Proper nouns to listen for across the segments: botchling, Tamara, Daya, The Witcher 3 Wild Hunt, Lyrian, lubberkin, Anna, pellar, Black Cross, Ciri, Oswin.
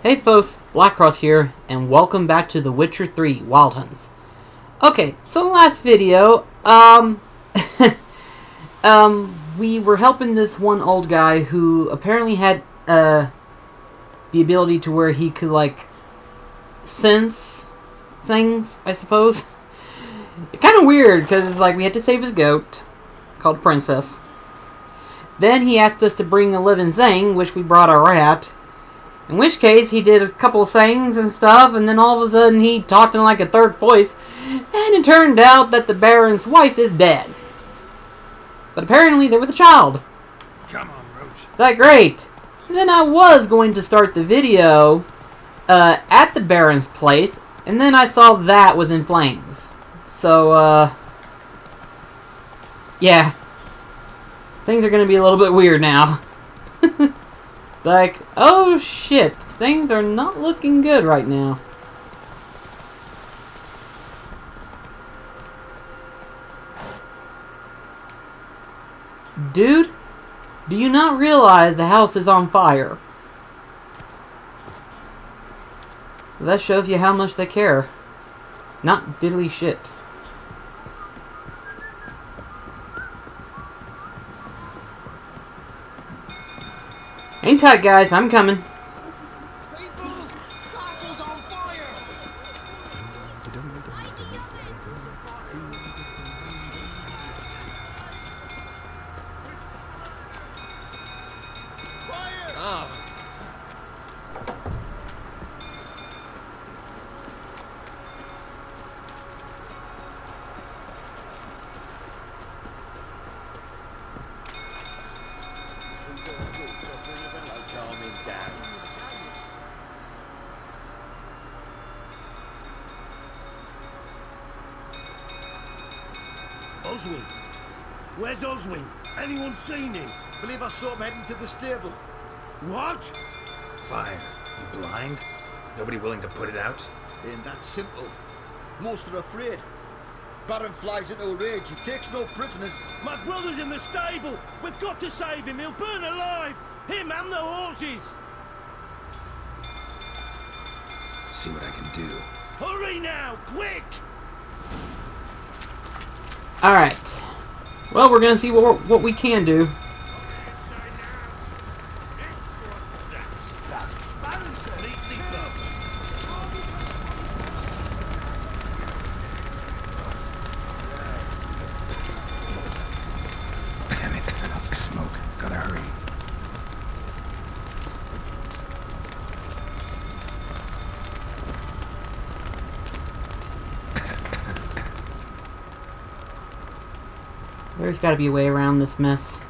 Hey folks, Black Cross here, and welcome back to The Witcher 3 Wild Hunt. Okay, so in the last video, we were helping this one old guy who apparently had, the ability to where he could, like, sense things, I suppose. Kind of weird, because, like, we had to save his goat, called Princess. Then he asked us to bring a living thing, which we brought a rat. In which case, he did a couple of things and stuff, and then all of a sudden he talked in like a third voice, and it turned out that the Baron's wife is dead. But apparently there was a child. Come on, Roach. That's great. And then I was going to start the video at the Baron's place, and then I saw that was in flames. So, yeah. Things are going to be a little bit weird now. Like, oh shit, things are not looking good right now. Dude, do you not realize the house is on fire? That shows you how much they care. Not diddly shit. Hang tight, guys. I'm coming. People, castle's on fire. Fire! Oh. Oswin? Where's Oswin? Anyone seen him? Believe I saw him heading to the stable. What? Fire. You blind? Nobody willing to put it out? Ain't that simple. Most are afraid. Baron flies into a rage. He takes no prisoners. My brother's in the stable. We've got to save him. He'll burn alive. Him and the horses. See what I can do. Hurry now, quick! Alright. Well, we're going to see what we can do. Damn it, that's smoke. Gotta hurry. There's gotta be a way around this mess.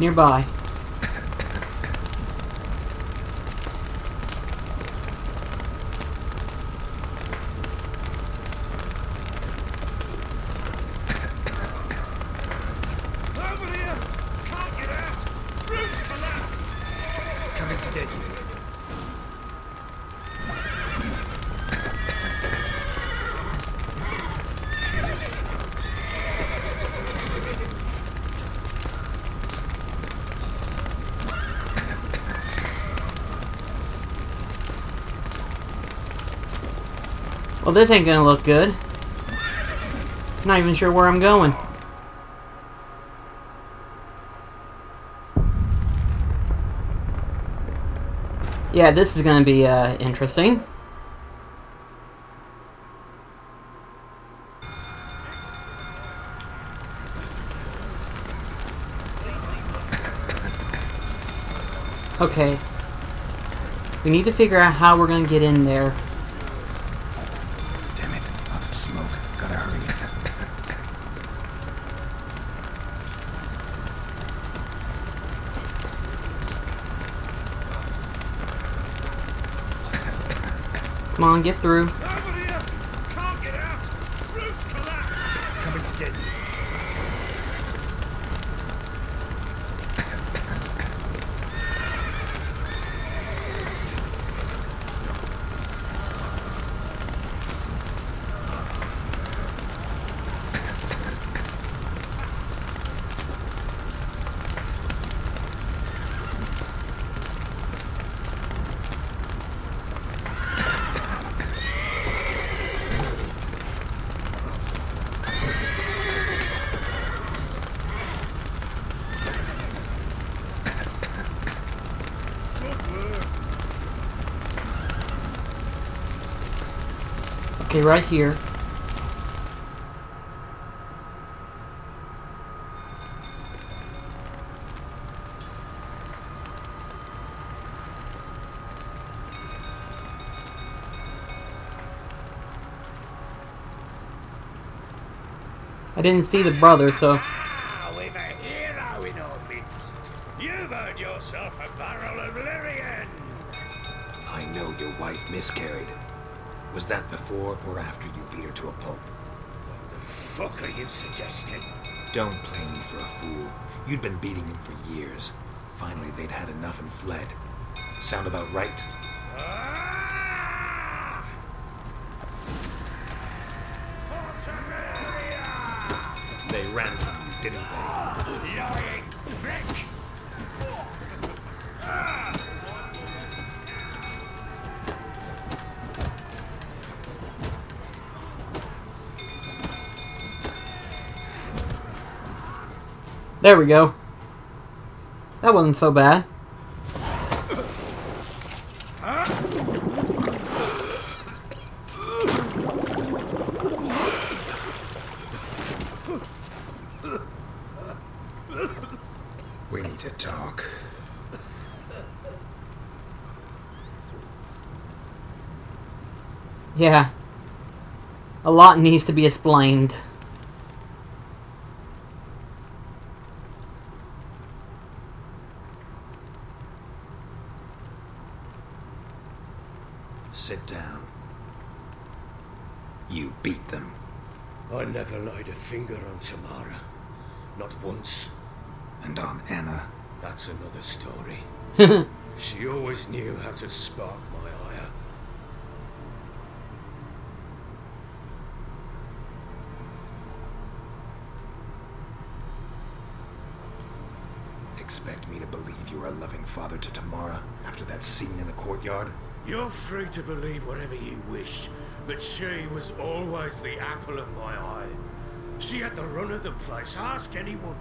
Nearby. Over here! Can't get out! Roof's collapsed! Coming to get you. Well, this ain't gonna look good. Not even sure where I'm going. Yeah, this is gonna be interesting. Okay. We need to figure out how we're gonna get in there. Come on, get through. Over here! Can't get out! Roof's collapsed! Coming to get you. Okay, right here. I didn't see the brother, so. We've a hero in our midst. You've earned yourself a barrel of Lyrian. I know your wife miscarried. Was that before or after you beat her to a pulp? What the fuck are you suggesting? Don't play me for a fool. You'd been beating him for years. Finally, they'd had enough and fled. Sound about right? They ran from you, didn't they? Lying prick! There we go. That wasn't so bad. We need to talk. Yeah. A lot needs to be explained. Sit down. You beat them. I never laid a finger on Tamara. Not once. And on Anna. That's another story. She always knew how to spark my ire. Expect me to believe you are a loving father to Tamara after that scene in the courtyard? You're free to believe whatever you wish, but she was always the apple of my eye. She had the run of the place, ask anyone.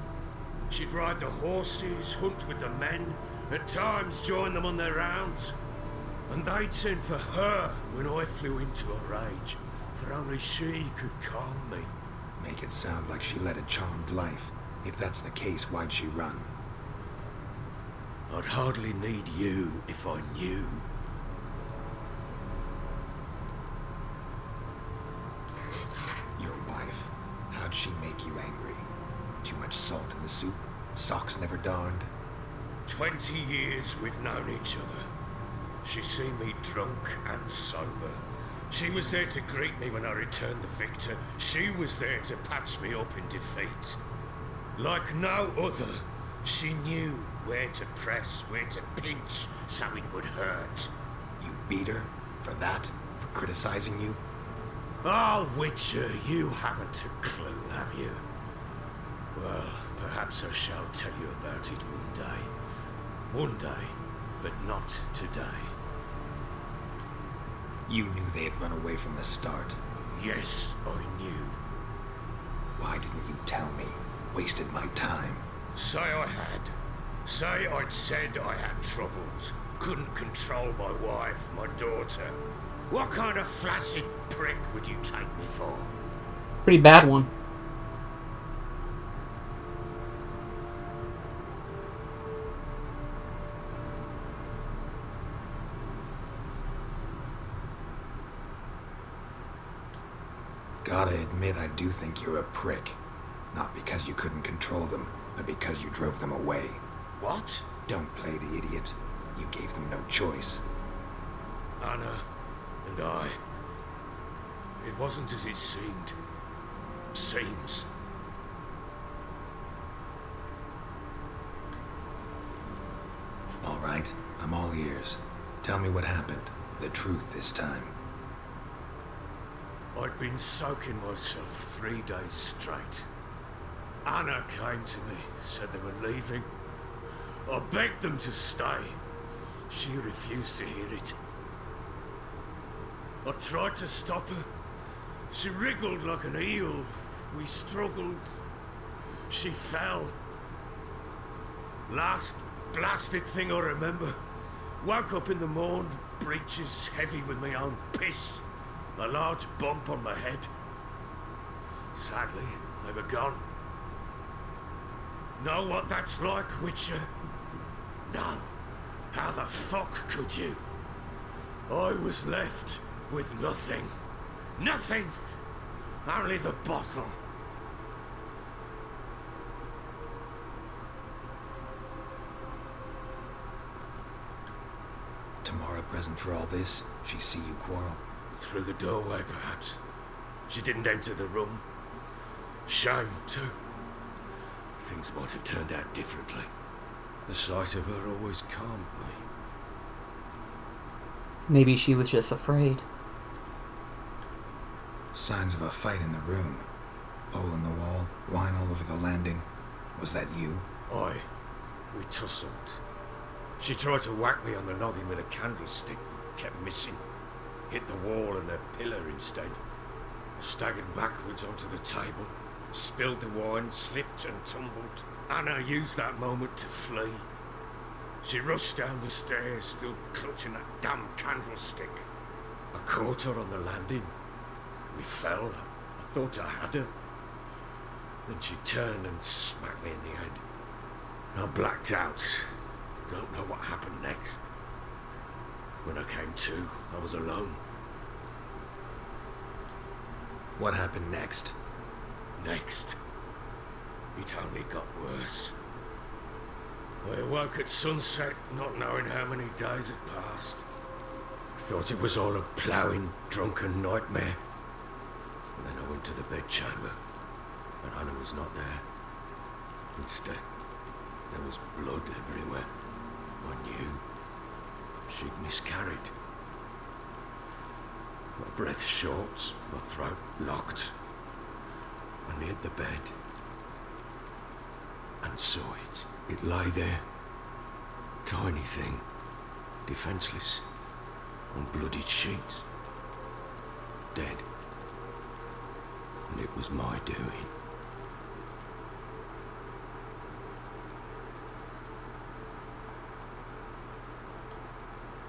She'd ride the horses, hunt with the men, at times join them on their rounds. And they'd send for her when I flew into a rage, for only she could calm me. Make it sound like she led a charmed life. If that's the case, why'd she run? I'd hardly need you if I knew. Your wife, how'd she make you angry? Too much salt in the soup, socks never darned. 20 years we've known each other. She's seen me drunk and sober. She was there to greet me when I returned the victor. She was there to patch me up in defeat. Like no other, she knew where to press, where to pinch, so it would hurt. You beat her? For that? For criticizing you? Oh, Witcher, you haven't a clue, have you? Well, perhaps I shall tell you about it one day. One day, but not today. You knew they had run away from the start. Yes, I knew. Why didn't you tell me? Wasted my time. Say I had. Say I'd said I had troubles. Couldn't control my wife, my daughter. What kind of flaccid prick would you take me for? Pretty bad one. Gotta admit, I do think you're a prick. Not because you couldn't control them, but because you drove them away. What? Don't play the idiot. You gave them no choice. Anna and I. It wasn't as it seemed. Seems. All right, I'm all ears. Tell me what happened. The truth this time. I'd been soaking myself 3 days straight. Anna came to me, said they were leaving. I begged them to stay. She refused to hear it. I tried to stop her. She wriggled like an eel. We struggled. She fell. Last blasted thing I remember. Woke up in the morn, breeches heavy with my own piss. A large bump on my head. Sadly, they were gone. Know what that's like, Witcher? No. How the fuck could you? I was left with nothing. Nothing! Only the bottle. Tamara present for all this? She see you quarrel? Through the doorway, perhaps. She didn't enter the room. Shame, too. Things might have turned out differently. The sight of her always calmed me. Maybe she was just afraid. Signs of a fight in the room. Hole in the wall, wine all over the landing. Was that you? Aye. We tussled. She tried to whack me on the noggin with a candlestick, but kept missing. Hit the wall and a pillar instead. I staggered backwards onto the table, spilled the wine, slipped and tumbled. Anna used that moment to flee. She rushed down the stairs, still clutching that damn candlestick. I caught her on the landing. We fell. I thought I had her. Then she turned and smacked me in the head. I blacked out. Don't know what happened next. When I came to, I was alone. What happened next? Next? It only got worse. I awoke at sunset, not knowing how many days had passed. Thought it was all a ploughing, drunken nightmare. And then I went to the bedchamber, but Anna was not there. Instead, there was blood everywhere. I knew she'd miscarried. My breath short, my throat locked. I neared the bed and saw it. It lay there, tiny thing, defenseless, on bloodied sheets, dead. And it was my doing.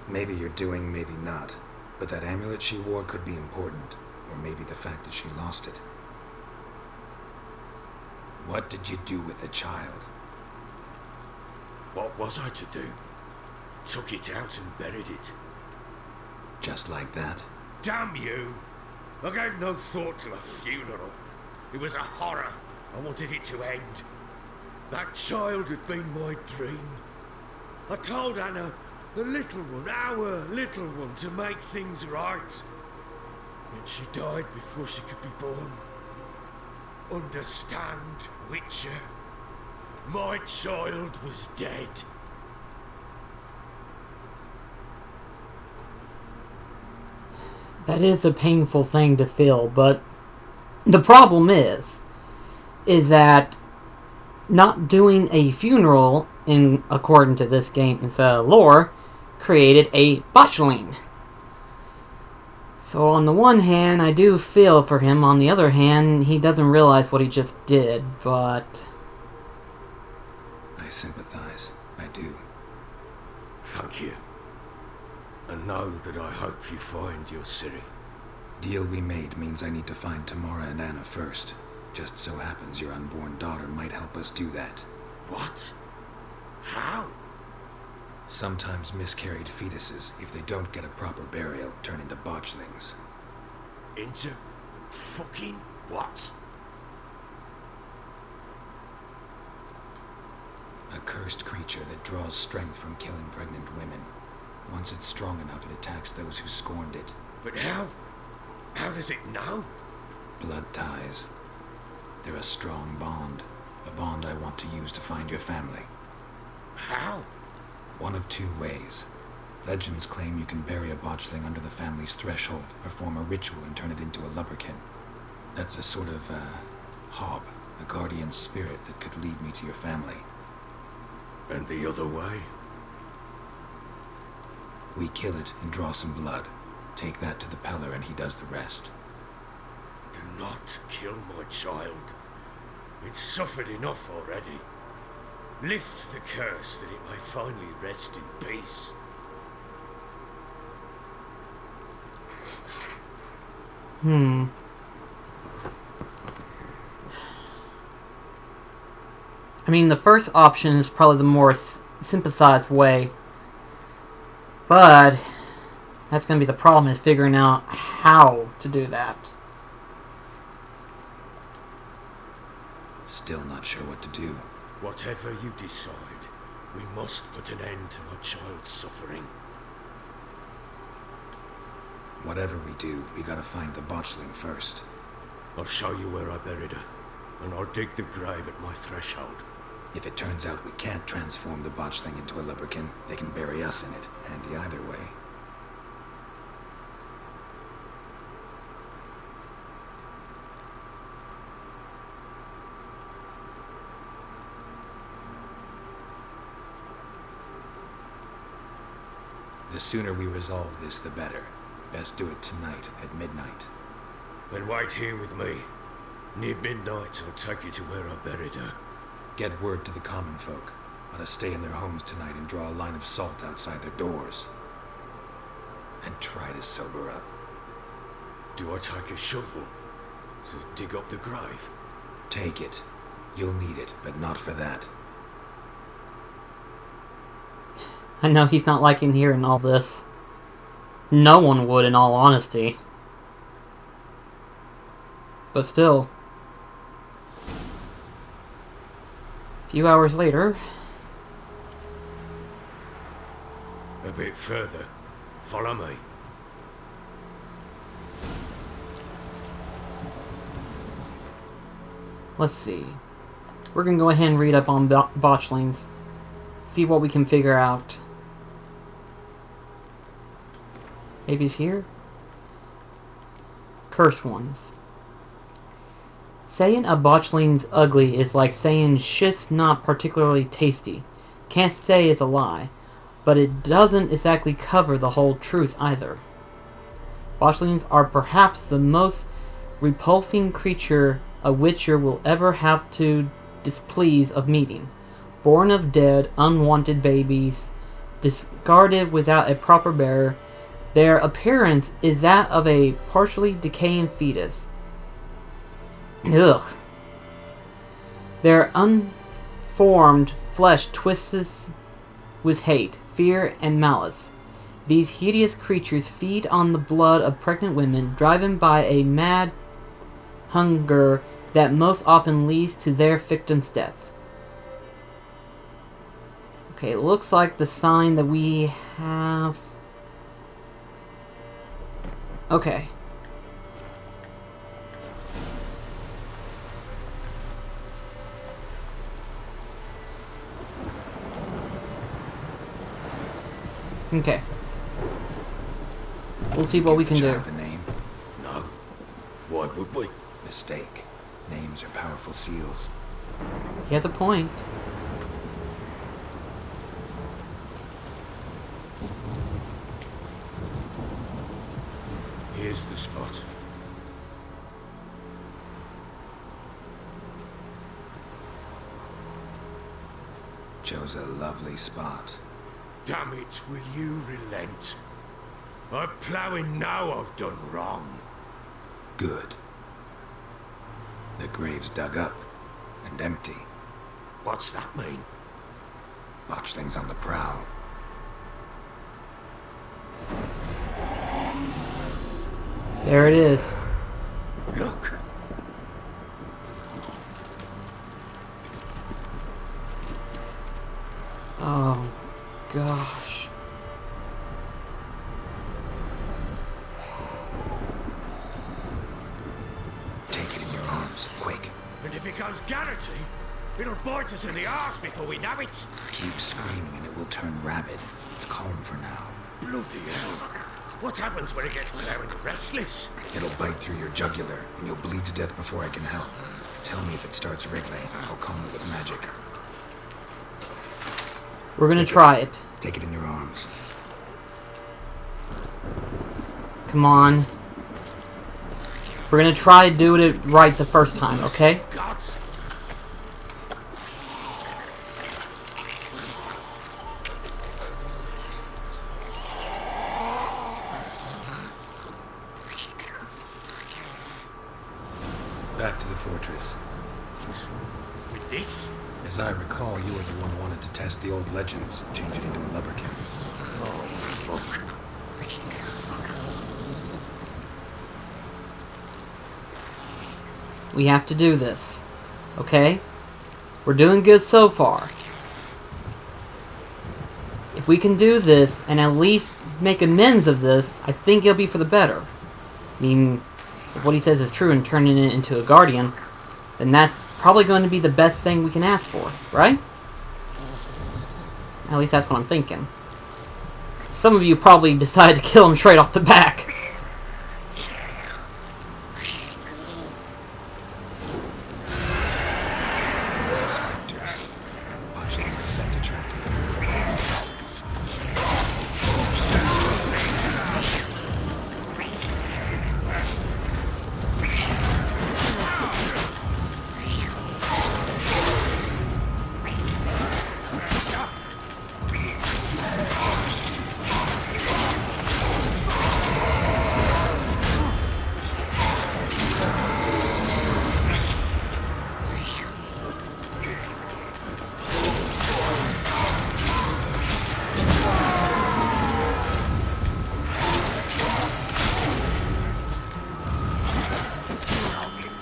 Maybe you're doing, maybe not. But that amulet she wore could be important, or maybe the fact that she lost it. What did you do with the child? What was I to do? Took it out and buried it. Just like that? Damn you! I gave no thought to a funeral. It was a horror. I wanted it to end. That child had been my dream. I told Anna, the little one, our little one, to make things right. And she died before she could be born. Understand, Witcher? My child was dead. That is a painful thing to feel, but the problem is that not doing a funeral, in according to this game's lore, created a botchling. So on the one hand, I do feel for him. On the other hand, he doesn't realize what he just did, but... I sympathize. I do. Thank you. And know that I hope you find your Ciri. Deal we made means I need to find Tamara and Anna first. Just so happens your unborn daughter might help us do that. What? How? Sometimes miscarried fetuses, if they don't get a proper burial, turn into botchlings. Into fucking what? A cursed creature that draws strength from killing pregnant women. Once it's strong enough, it attacks those who scorned it. But how? How does it know? Blood ties. They're a strong bond. A bond I want to use to find your family. How? One of two ways. Legends claim you can bury a botchling under the family's threshold, perform a ritual, and turn it into a lubberkin. That's a sort of, hob, a guardian spirit that could lead me to your family. And the other way? We kill it and draw some blood. Take that to the pellar and he does the rest. Do not kill my child. It's suffered enough already. Lift the curse that it may finally rest in peace. I mean, the first option is probably the more sympathized way. But that's going to be the problem, is figuring out how to do that. Still not sure what to do. Whatever you decide, we must put an end to my child's suffering. Whatever we do, we gotta find the botchling first. I'll show you where I buried her, and I'll dig the grave at my threshold. If it turns out we can't transform the botchling into a lubberkin, they can bury us in it, handy either way. The sooner we resolve this, the better. Best do it tonight, at midnight. Then wait here with me. Near midnight, I'll take you to where I buried her. Get word to the common folk. Let us stay in their homes tonight and draw a line of salt outside their doors. And try to sober up. Do I take a shovel to dig up the grave? Take it. You'll need it, but not for that. I know he's not liking hearing all this. No one would, in all honesty. But still. A few hours later. A bit further. Follow me. Let's see. We're gonna go ahead and read up on botchlings. See what we can figure out. Maybe it's here? Curse ones. Saying a botchling's ugly is like saying shit's not particularly tasty. Can't say it's a lie, but it doesn't exactly cover the whole truth either. Botchlings are perhaps the most repulsing creature a witcher will ever have to displease of meeting. Born of dead, unwanted babies, discarded without a proper bearer, their appearance is that of a partially decaying fetus. Ugh. Their unformed flesh twists with hate, fear, and malice. These hideous creatures feed on the blood of pregnant women, driven by a mad hunger that most often leads to their victim's death. Okay, it looks like the sign that we have... Okay. Okay. We'll see what we can do. The name? No. Why would we? Mistake. Names are powerful seals. He has a point. Here's the spot. Chose a lovely spot. Damn it, will you relent? I'm plowing now, I've done wrong. Good. The grave's dug up and empty. What's that mean? Botchling's on the prowl. There it is. Look. Oh, gosh. Take it in your arms, quick. And if it goes gallantly, it'll bite us in the arse before we know it. Keep screaming and it will turn rabid. It's calm for now. Bloody hell. What happens when it gets blaring restless? It'll bite through your jugular, and you'll bleed to death before I can help. Tell me if it starts wriggling. I'll calm it with magic. We're gonna try it. Take it in your arms. Come on. We're gonna try to do it right the first time, okay? Gods. fortress. With this? As I recall, you were the one who wanted to test the old legends, change it into a lubberkin. Oh, fuck. We have to do this. Okay? We're doing good so far. If we can do this, and at least make amends of this, I think it'll be for the better. I mean, if what he says is true and turning it into a guardian, then that's probably going to be the best thing we can ask for, right? At least that's what I'm thinking. Some of you probably decide to kill him straight off the back.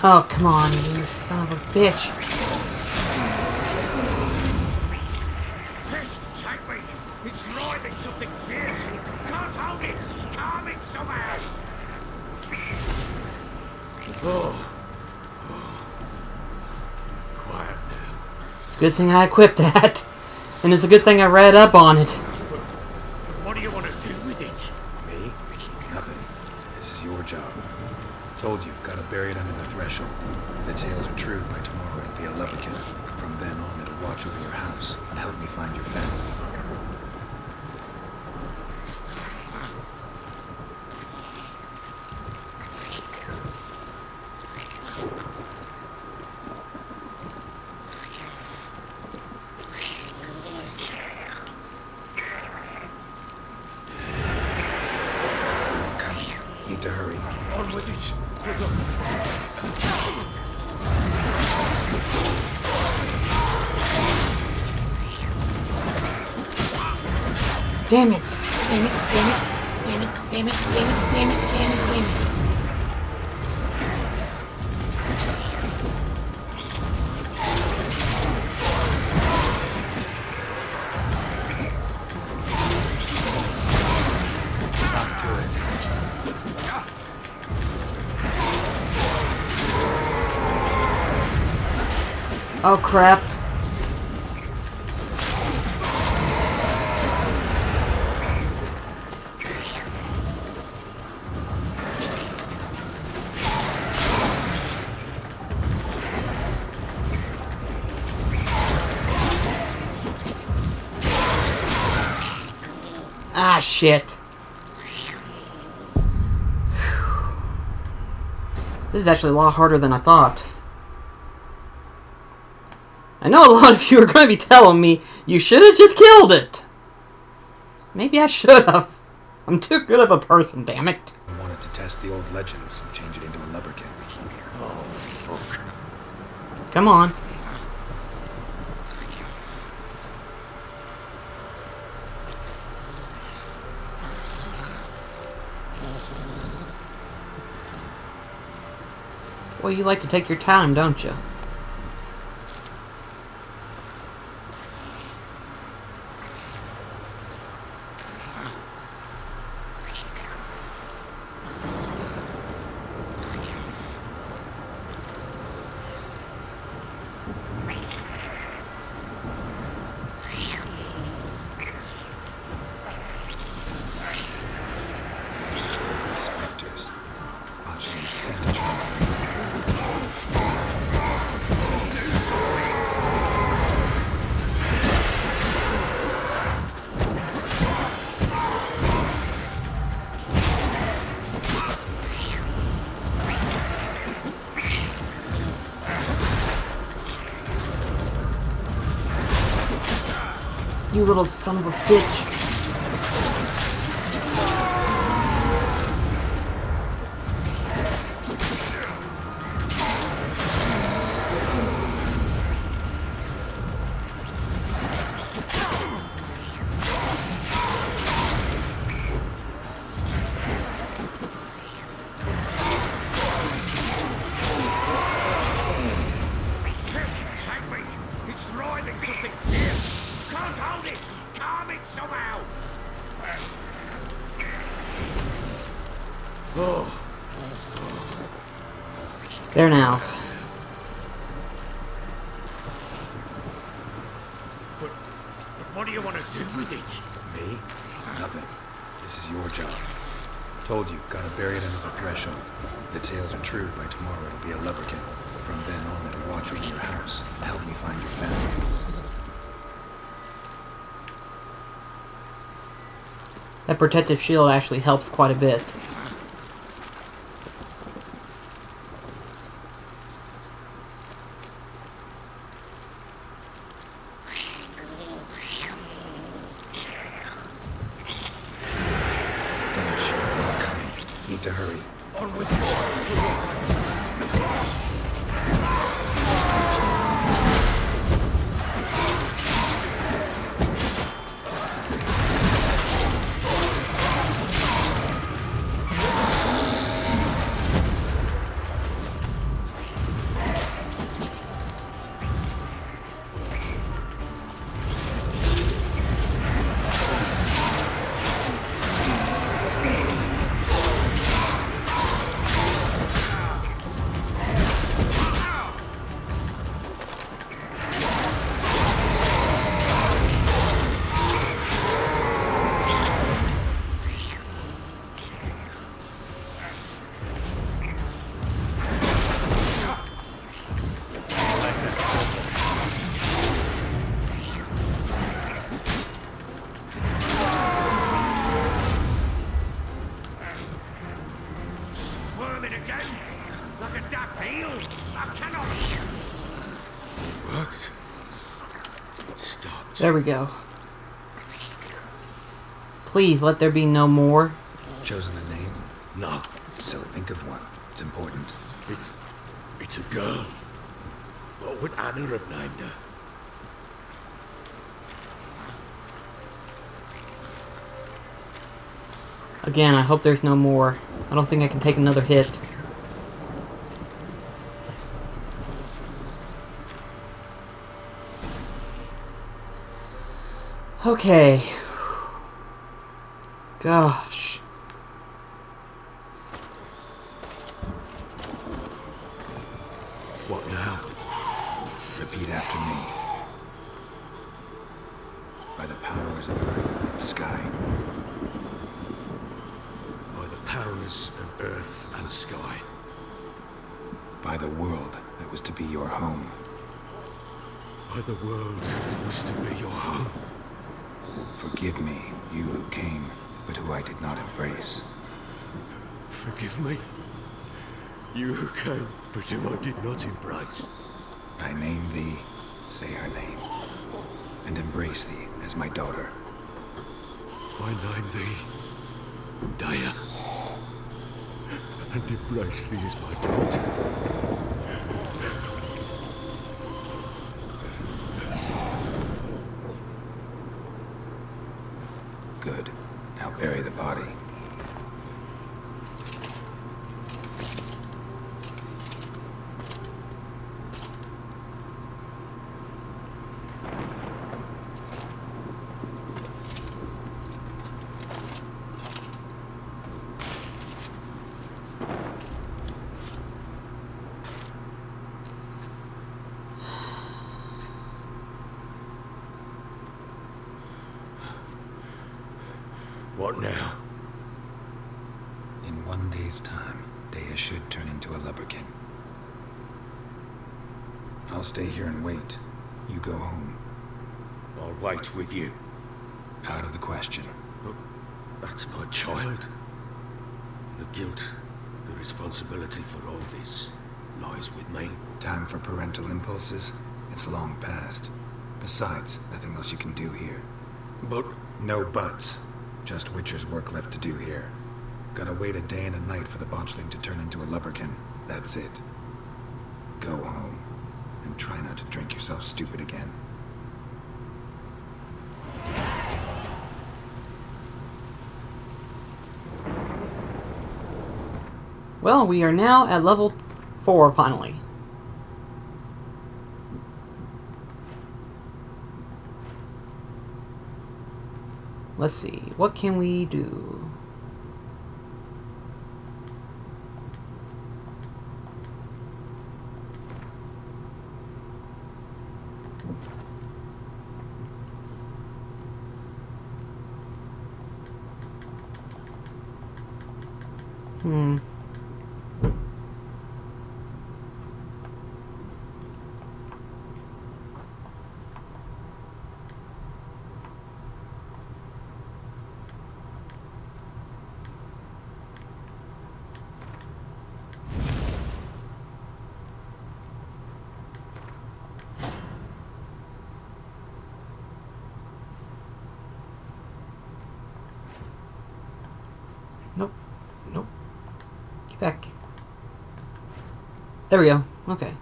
Oh, come on, you son of a bitch. This type is roiling something fierce. Can't hold it. Calm it somehow. Oh. Quiet now. It's a good thing I equipped that. And it's a good thing I read up on it. But what do you want to do with it? Me? Nothing. This is your job. Told you, gotta bury it under the threshold. If the tales are true, by tomorrow it'll be a lubberkin. From then on, it'll watch over your house and help me find your family. Need to hurry. On with it. Damn it. Damn it. Damn it. Damn it. Damn it. Damn it. Damn it. Damn it. Damn it. Oh crap. Ah, shit. This is actually a lot harder than I thought. I know a lot of you are going to be telling me, you should have just killed it! Maybe I should have. I'm too good of a person, damn it. I wanted to test the old legends and change it into a lubberkin. Oh, fuck. Come on. Well, you like to take your time, don't you? You little son of a bitch. it somehow. Oh. There now. But what do you want to do with it? Me? Nothing. This is your job. Told you, gotta bury it under the threshold. If the tales are true, by tomorrow it'll be a lubberkin. From then on, it'll watch over your house and help me find your family. That protective shield actually helps quite a bit. There we go. Please let there be no more. Chosen a name? No. So think of one. It's important. It's a girl. What would Anna have named her? Again, I hope there's no more. I don't think I can take another hit. Okay. Gosh. What now? Repeat after me. By the powers of earth and sky. By the powers of earth and sky. By the world that was to be your home. By the world that was to be your home. Forgive me, you who came, but who I did not embrace. Forgive me, you who came, but who I did not embrace. I name thee, say her name, and embrace thee as my daughter. I name thee, Daya, and embrace thee as my daughter. Good. Now bury the body. What now? In one day's time, Daya should turn into a lubberkin. I'll stay here and wait. You go home. I'll wait with you. Out of the question. But that's my child. The guilt, the responsibility for all this lies with me. Time for parental impulses? It's long past. Besides, nothing else you can do here. But... No buts. Just Witcher's work left to do here. Gotta wait a day and a night for the botchling to turn into a lubberkin. That's it. Go home, and try not to drink yourself stupid again. Well, we are now at level 4, finally. Let's see, what can we do? There we go. Okay.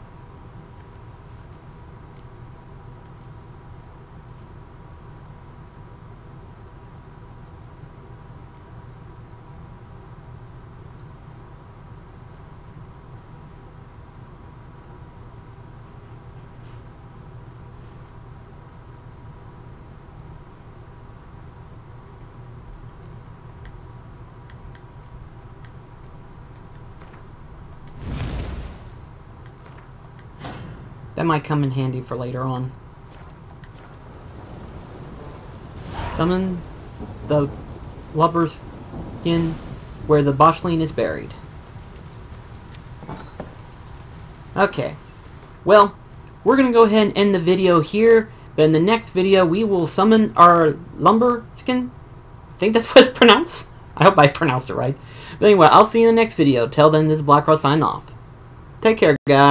That might come in handy for later on. Summon the lubberkin where the botchling is buried. Okay. Well, we're going to go ahead and end the video here. But in the next video, we will summon our lubberkin. I think that's what it's pronounced. I hope I pronounced it right. But anyway, I'll see you in the next video. Till then, this is Black Cross signing off. Take care, guys.